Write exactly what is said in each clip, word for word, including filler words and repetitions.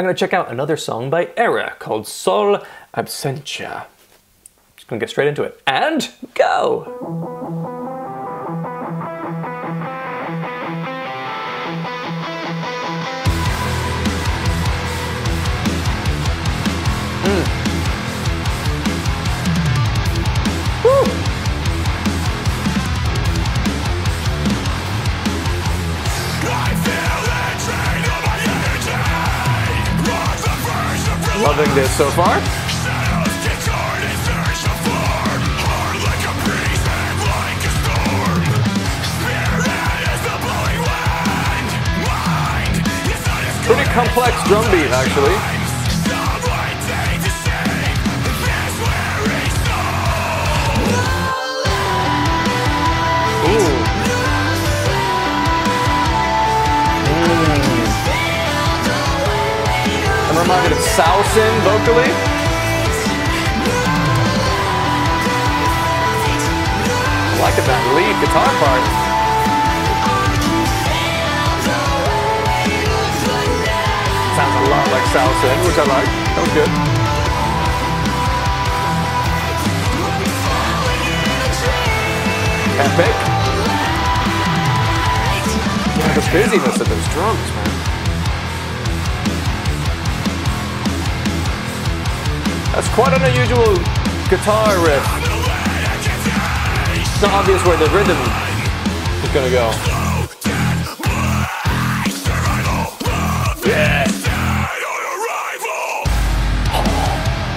I'm going to check out another song by ERRA called Sol Absentia. Just going to get straight into it and go! Loving this so far. Pretty complex drum beat, actually. I'm reminded of Saosin vocally. I like that lead guitar part. Sounds a lot like Saosin, which I like. That was good. Epic. Yeah, the busyness of those drums, man. That's quite an unusual guitar riff. It's not obvious where the rhythm is gonna go. Yeah.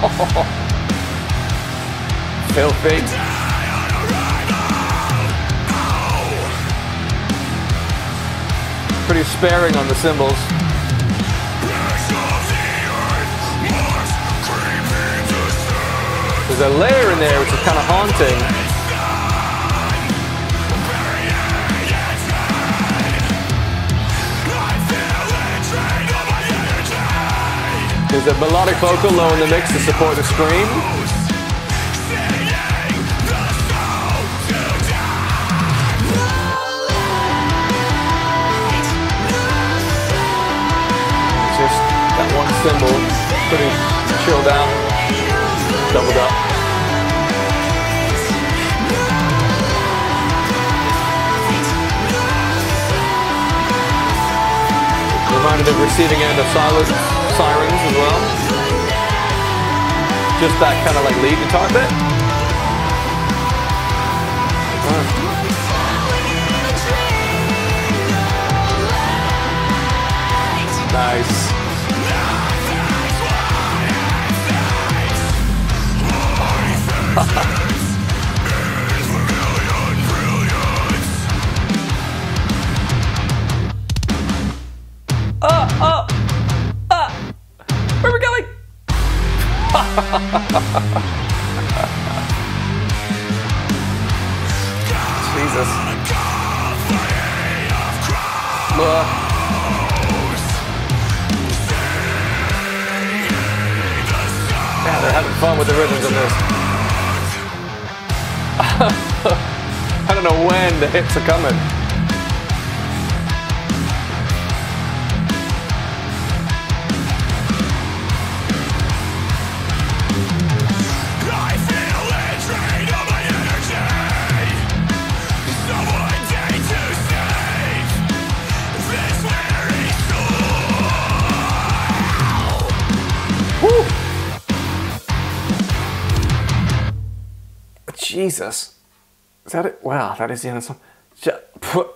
Oh. Filthy. Pretty sparing on the cymbals. There's a layer in there which is kind of haunting. There's a melodic vocal low in the mix to support the scream. It's just that one cymbal pretty chilled out. Doubled up. Reminded of receiving end of silence, sirens as well. Just that kind of like lead guitar bit. Wow. Nice. Jesus. Uh. Yeah, they're having fun with the rhythms in this. I don't know when the hits are coming. Jesus. Is that it? Wow, that is the end of the song.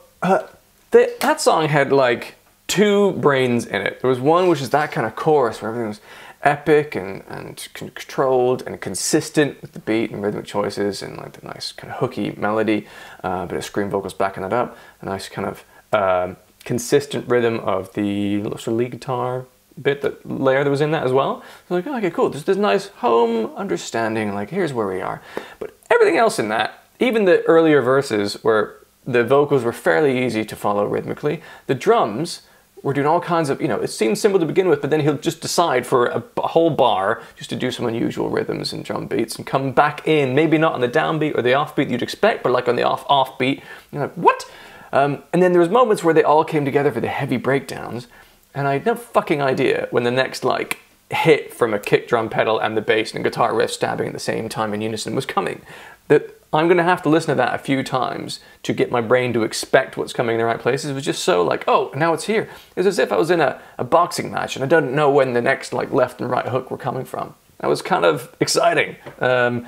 That song had like two brains in it. There was one which is that kind of chorus where everything was epic and, and controlled and consistent with the beat and rhythmic choices and like the nice kind of hooky melody, uh, a bit of scream vocals backing that up, a nice kind of um, consistent rhythm of the sort of lead guitar bit, that layer that was in that as well. So like, oh, okay, cool. There's this nice home understanding, like here's where we are. But everything else in that, even the earlier verses where the vocals were fairly easy to follow rhythmically, the drums were doing all kinds of, you know, it seemed simple to begin with, but then he'll just decide for a, a whole bar just to do some unusual rhythms and drum beats and come back in, maybe not on the downbeat or the offbeat you'd expect, but like on the off-offbeat. You're like, what? Um, and then there was moments where they all came together for the heavy breakdowns. and I had no fucking idea when the next like hit from a kick drum pedal and the bass and the guitar riff stabbing at the same time in unison was coming. That I'm going to have to listen to that a few times to get my brain to expect what's coming in the right places. It was just so like, oh, now it's here. It's as if I was in a, a boxing match and I don't know when the next like left and right hook were coming from. That was kind of exciting. Um,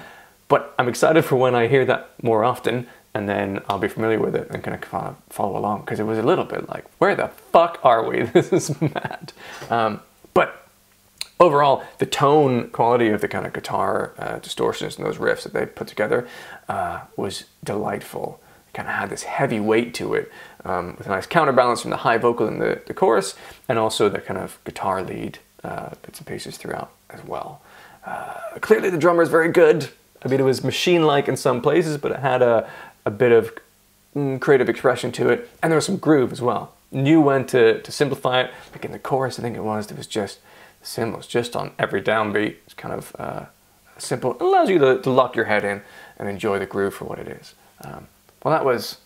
but I'm excited for when I hear that more often, and then I'll be familiar with it and kind of, kind of follow along, because it was a little bit like, where the fuck are we? This is mad. Um, but overall, the tone quality of the kind of guitar uh, distortions and those riffs that they put together uh, was delightful. It kind of had this heavy weight to it, um, with a nice counterbalance from the high vocal in the, the chorus, and also the kind of guitar lead uh, bits and pieces throughout as well. Uh, clearly the drummer is very good. I mean, it was machine-like in some places, but it had a, a bit of creative expression to it, and there was some groove as well. Knew when to, to simplify it, like in the chorus, I think it was, there was just symbols just on every downbeat. It's kind of uh, simple. It allows you to, to lock your head in and enjoy the groove for what it is. Um, well, that was,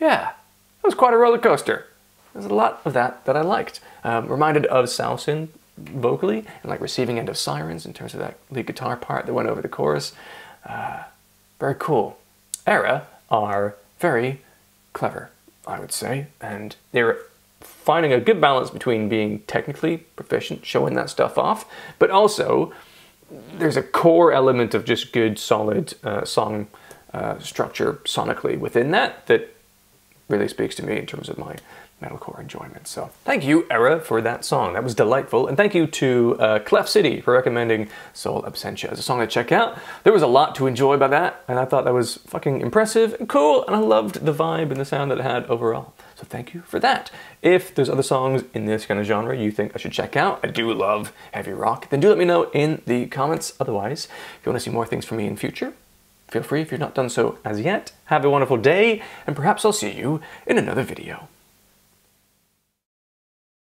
yeah, that was quite a roller coaster. There's a lot of that that I liked. Um, reminded of Saosin vocally, and like receiving end of sirens in terms of that lead guitar part that went over the chorus. Uh, very cool. ERRA are very clever, I would say, and they're finding a good balance between being technically proficient, showing that stuff off, but also there's a core element of just good, solid uh, song uh, structure sonically within that that really speaks to me in terms of my metalcore enjoyment. So thank you, ERRA, for that song. That was delightful. And thank you to uh, Clef City for recommending Sol Absentia as a song to check out. There was a lot to enjoy by that, and I thought that was fucking impressive and cool, and I loved the vibe and the sound that it had overall. So thank you for that. If there's other songs in this kind of genre you think I should check out, I do love heavy rock, then do let me know in the comments. Otherwise, if you want to see more things from me in future, feel free if you've not done so as yet. Have a wonderful day, and perhaps I'll see you in another video.